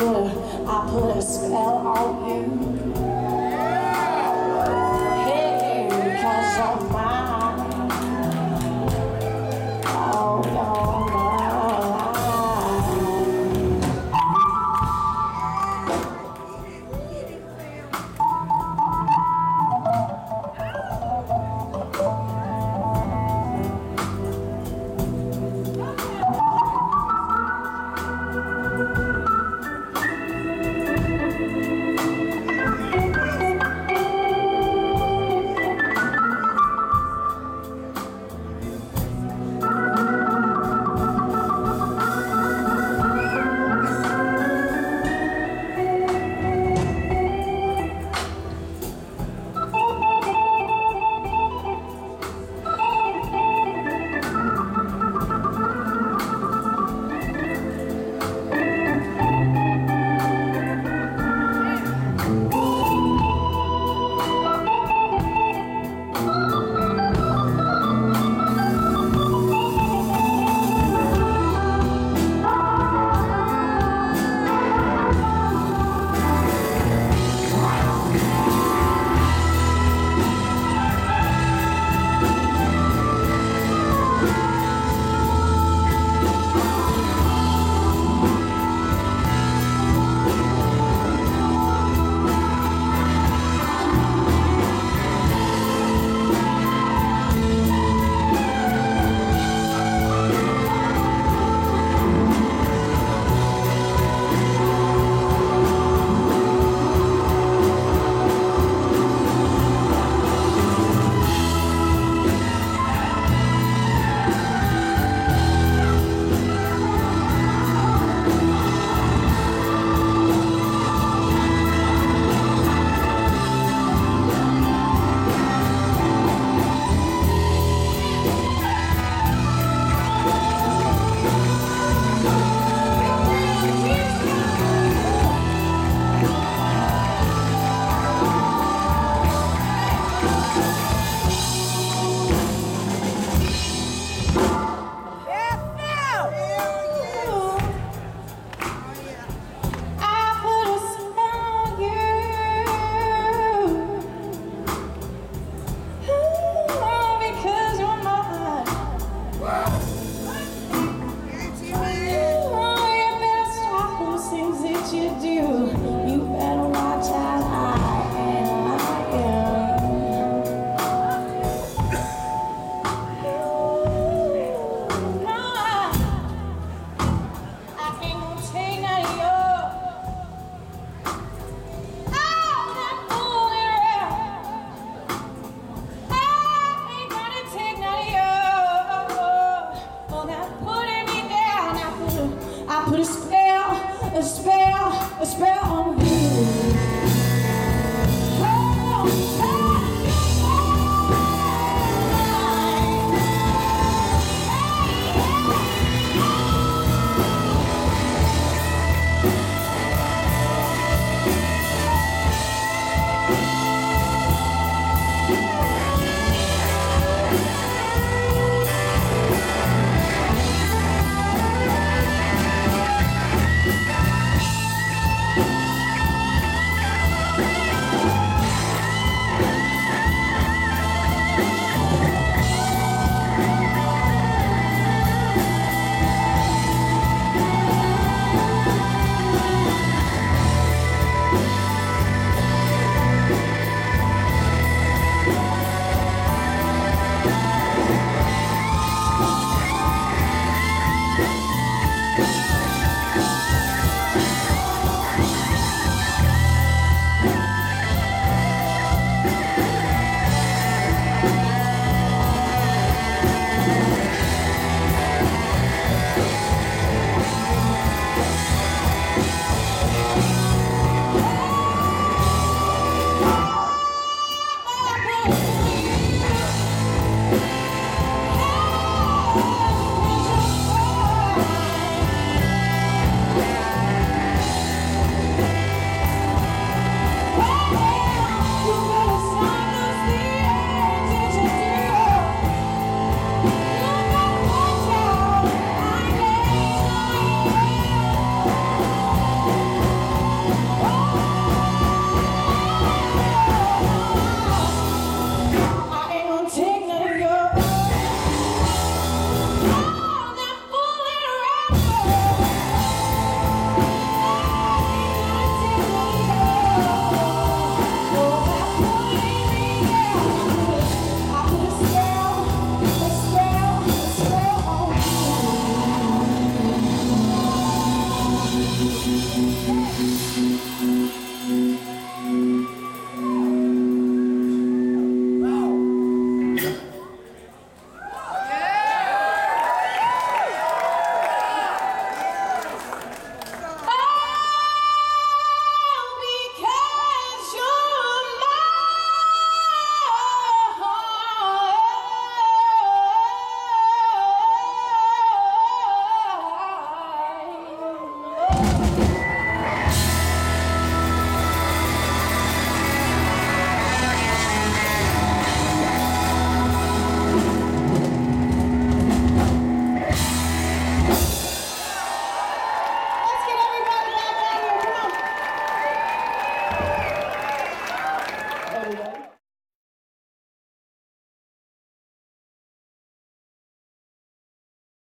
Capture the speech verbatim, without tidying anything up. put a, I put a spell on you.